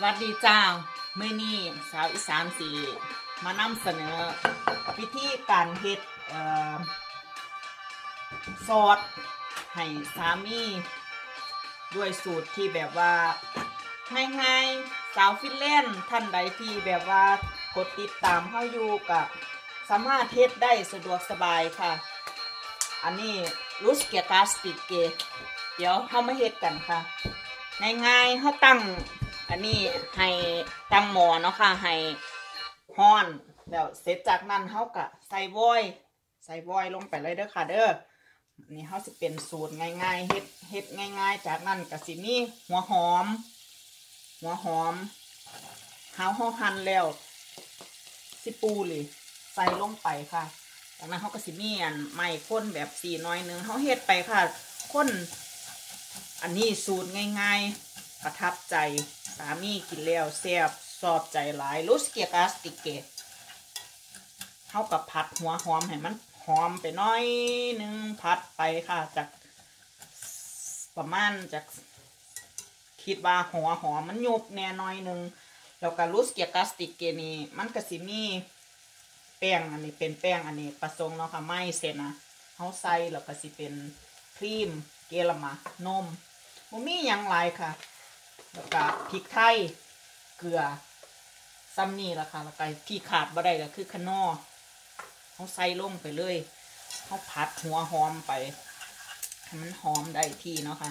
สวัสดีจ้าเมื่อนี้สาวอีสานสีมานำเสนอวิธีการเฮ็ดซอสให้สามีด้วยสูตรที่แบบว่าง่ายๆสาวฟินแลนด์ท่านใดที่แบบว่ากดติดตามเข้าอยู่กับสามารถเฮ็ดได้สะดวกสบายค่ะอันนี้รูสเกียกาสติกเกเดี๋ยวเข้ามาเฮ็ดกันค่ะง่ายๆเขาตั้งอันนี้ให้ตั้งหม้อเนาะค่ะให้ห้อนแล้วเสร็จจากนั้นเขาก็ใส่วอยลงไปเลยเด้อค่ะเด้อนี่เขาจะเป็นสูตรง่ายๆเฮ็ดง่ายๆจากนั้นก็สิมีหัวหอมเขาหั่นแล้วสิปูเลยใส่ลงไปค่ะจากนั้นเขาก็สิมีอันไม้ข้นแบบสีน้อยนึงเขาเฮ็ดไปค่ะข้นอันนี้สูตรง่ายๆประทับใจสามีกินแล้วแซ่บชอบใจหลายรูสเกียกาสติกเกเท่ากับผัดหัวหอมให้มันหอมไปน้อยนึงผัดไปค่ะจากประมาณจากคิดว่าหัวหอมมันยุบแน่น้อยนึงแล้วก็รูสเกียกาสติกเกนี่มันก็สิมีแป้งอันนี้เป็นแป้งอันนี้ประสงค์เนาะค่ะไม่เสร็จนะเขาใส่แล้วก็สิเป็นครีมเกลือมานมมีอย่างไรค่ะแล้วก็พริกไทยเกลือซ้ำนี่ละค่ะแล้วก็ที่ขาดบ่ได้ก็คือขนอเขาใส่ลงไปเลยเขาผัดหัวหอมไปให้มันหอมได้ที่เนาะค่ะ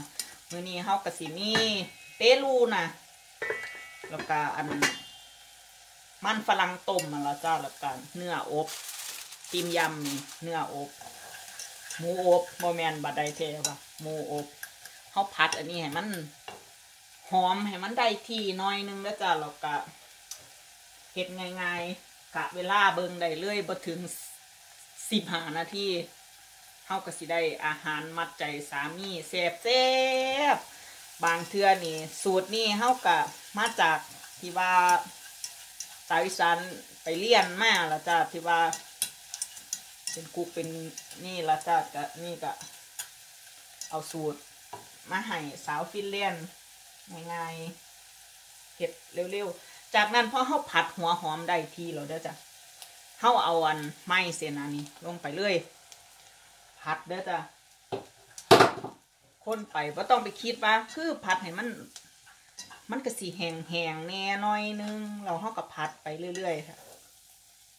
มื้อนี้เขากระสีมีเปรูนะแล้วก็อันมันฝรั่งต้มมาแล้วจ้าแล้วก็เนื้ออบติมยำนี่เนื้ออบหมูอบโมเมนบัดไดเทปะหมูอบเขาผัดอันนี้ให้มันหอมให้มันได้ทีน้อยนึงแล้วจ้ะเรากะเฮ็ดง่ายๆกะเวลาเบิ่งได้เรื่อยบ่ถึง15 นาทีเขาก็สิได้อาหารมัดใจสามีแซ่บๆบางเทื่อนี่สูตรนี่เขากะมาจากที่ว่าสาวอีสานไปเรียนมาแล้วจ้ะที่ว่าเป็นกุ๊กเป็นนี่ละจ้ะกะนี่กะเอาสูตรมาให้สาวฟินแลนด์ง่ายๆเห็ดเร็วๆจากนั้นพอเขาผัดหัวหอมได้ทีเราเด้อจ้ะเขาเอาอันไม้เสนานี่ลงไปเลยผัดเด้อจ้ะคนไปว่าต้องไปคิดว่าคือผัดให้มันกระสีแห้งแห้งแน่น้อยนึงเราเขากับผัดไปเรื่อยๆค่ะ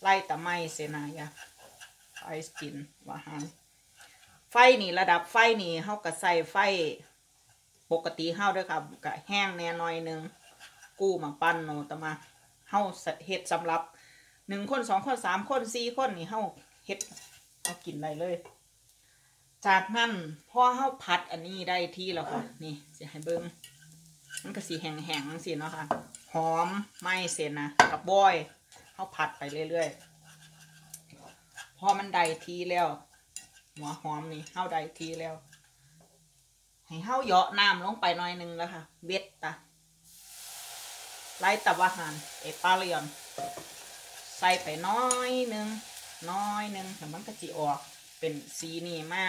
ไล่แต่ไม้เสนาอย่าไฟจินว่าหันไฟนี่ระดับไฟนี่เขากับใส่ไฟปกติเฮาด้วยค่ะกะแห้งแน่น้อยนึงกู้มาปั้นโนตมาเฮาเฮ็ดสำหรับ1 คน2 คน3 คน4 คนนี่เฮาเฮ็ดเอากินได้เลยจากนั้นพอเฮาผัดอันนี้ได้ที่แล้วค่ะนี่จะให้เบิ้งมันก็สีแห้งๆสิเนาะค่ะหอมไม่เสร็จนะกับบอยเฮาผัดไปเรื่อยๆพอมันได้ทีแล้วหัวหอมนี่เฮาได้ทีแล้วให้เฮาเหยาะน้ำลงไปหน่อยนึงแล้วค่ะเบ็ดตะไล่ตับอาหารเอปาเลียนใส่ไปน้อยนึงแต่มันก็จะออกเป็นสีนี่มา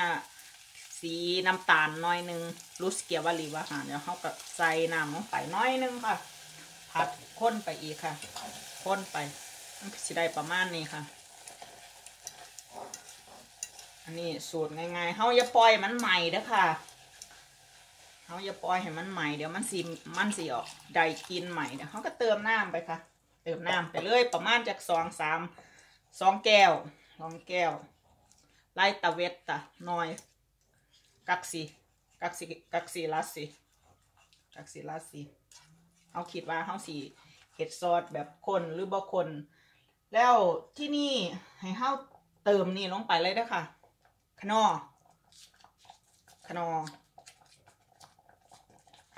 สีน้ำตาลน้อยนึงรูสเกียวาลีวาหารแล้วเฮาก็ใส่น้ำลงไปน้อยนึงค่ะผัดข้นไปอีกค่ะข้นไปมันก็จะได้ประมาณนี้ค่ะอันนี้สูตรง่ายๆเฮาอย่าปล่อยมันใหม่เด้อค่ะเขาอย่าปล่อยให้มันใหม่เดี๋ยวมันสีออกได้กินใหม่เดี๋ยวเขาก็เติมน้ำไปค่ะเติมน้ำไปเลยประมาณจาก2-3 แก้วไล่ตะเวทตะน้อยกักสีเขาคิดว่าเขาสีเห็ดซอสแบบคนหรือบ่คนแล้วที่นี่ให้เขาเติมนี่ลงไปเลยด้วยค่ะขนอ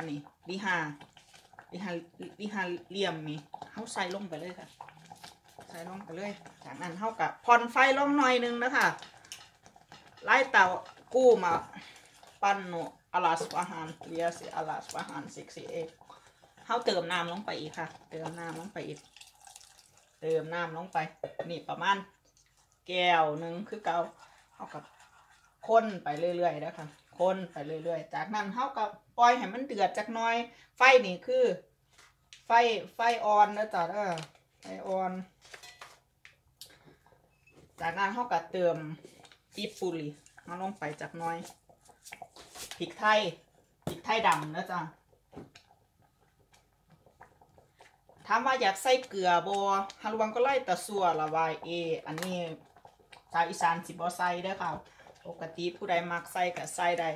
อันนี้ลิฮาเลี่ยมนี่เขาใส่ลงไปเลยค่ะใส่ลงไปเลยจากนั้นเขากับพอนไฟลงหน่อยนึงนะคะไล่เตากู้มาปั้นโนอาลาสวาหานเลียสิอาลาสวาหาน68เขาเติมน้ำลงไปอีกค่ะเติมน้ำลงไปอีกเติมน้ำลงไปนี่ประมาณ1 แก้วคือเก่าเขากับคนไปเรื่อยๆนะคะคนไปเรื่อยๆจากนั้นเขาก็ปล่อยให้มันเดือดจักหน่อยไฟนี่คือไฟ ไฟอ่อนนะจ๊ะไฟอ่อนจากนั้นเขาก็เติมอีฟูรีมาลงไปจากน้อยพริกไทยดำนะจ๊ะถามว่าอยากใส่เกลือบอฮาลวังก็ไล่ตะซัวละวายเออันนี้ชาวอีสานสิบอใส่ได้ค่ะปกติผู้ใดมักใส่กับใส่ได้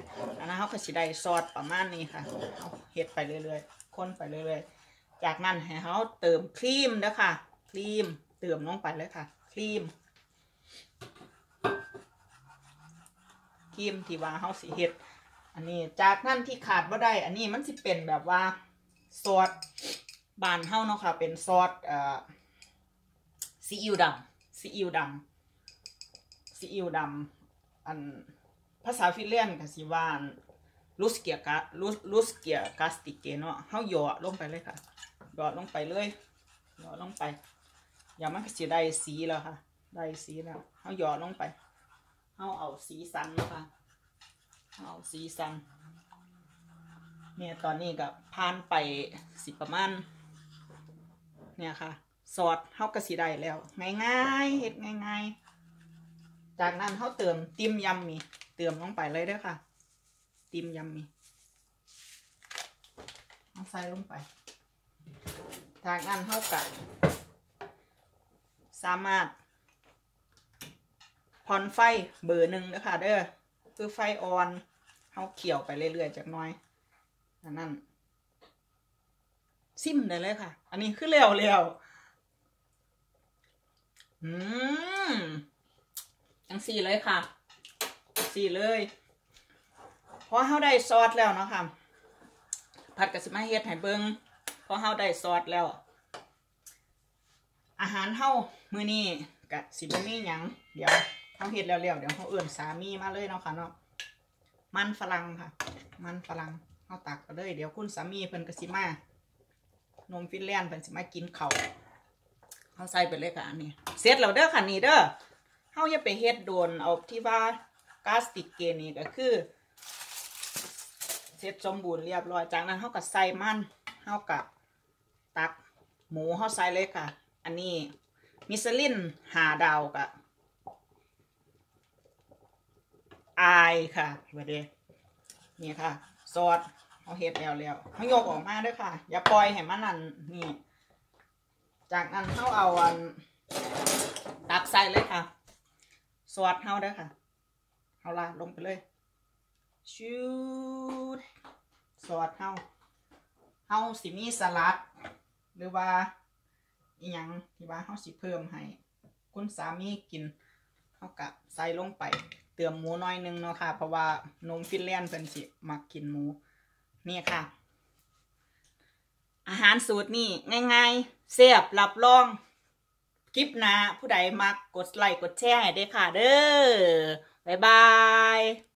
นะเขาก็สิได้ซอสประมาณนี้ค่ะเฮ็ดไปเรื่อยๆคนไปเรื่อยๆจากนั้นให้เขาเติมครีมนะค่ะครีมเติมลงไปเลยค่ะครีมที่ว่าเขาสิเฮ็ดอันนี้จากนั้นที่ขาดว่าได้อันนี้มันสิเป็นแบบว่าซอสบานเฮ้าเนาะค่ะเป็นซอสซีอิ๊วดำอันภาษาฟินแลนด์ก็สิว่าลูสเกียกาสติเกเนาะเฮาหยอดลงไปเลยค่ะหยอดลงไปเลยหยอดลงไปอย่ามันก็สิได้สีแล้วค่ะได้สีแล้วเฮาหยอดลงไปเฮาเอาสีสันนะคะเอาสีสันเนี่ยตอนนี้ก็ผ่านไปสิประมาณเนี่ยค่ะซอสเฮาก็สิได้แล้วง่ายๆเฮ็ดง่ายๆจากนั้นเขาเติมติ่มยำมีเติมลงไปเลยด้วยค่ะติ่มยำมีเอาใส่ลงไปจากนั้นเขาก็สามารถผ่อนไฟเบอร์1นะคะเด้อคือไฟอ่อนเขาเขี่ยวไปเรื่อยๆจากน้อยนั่นซิมได้เลยค่ะอันนี้คือเร็วจังสี่เลยค่ะสี่เลยพอเฮาได้ซอสแล้วเนาะค่ะผัดกับสิมาเฮ็ดให้เบิ่งพอเฮาได้ซอสแล้วอาหารเฮามื้อนี้กับสิบ่มีหยังเดี๋ยวเฮาเฮ็ดแล้วเดี๋ยวเฮาเอื้อนสามีมาเลยเนาะค่ะเนาะมันฝรั่งค่ะมันฝรั่งเฮาตักเลยเดี๋ยวคุณสามีเพิ่นกับสิมานมฟินแลนด์เพิ่นสิมากินข้าวเฮาใส่ไปเลยค่ะอันนี้เสร็จแล้วเด้อค่ะนี่เด้อเขาอย่าไปเฮ็ดโดนเอาที่ว่าก๊าซติดเกนี่ก็คือเสร็จสมบูรณ์เรียบร้อยจากนั้นเขาก็ใส่มันเขาก็ตักหมูเขาใส่เลยค่ะอันนี้มิชลิน5 ดาวกับไอค่ะไปเลยนี่ค่ะซอสเขาเฮ็ดแล้วเขาโยกออกมาด้วยค่ะอย่าปล่อยให้มันนั่นนี่จากนั้นเขาเอาตักใส่เลยค่ะซอสเฮาได้ค่ะเอาละลงไปเลยชูดซอสเฮาสิมีสลัดหรือว่าอีหยังที่ว่าเฮาสิเพิ่มให้คุณสามีกินเฮากะใส่ลงไปเติมหมูน้อยนึงเนาะค่ะเพราะว่านมฟินแลนด์เพิ่นสิมักกินหมูนี่ค่ะอาหารสูตรนี่ง่ายๆแซ่บรับรองคลิปนะผู้ใดมักกดไลค์กดแชร์ให้ด้วยค่ะเด้อบ๊ายบาย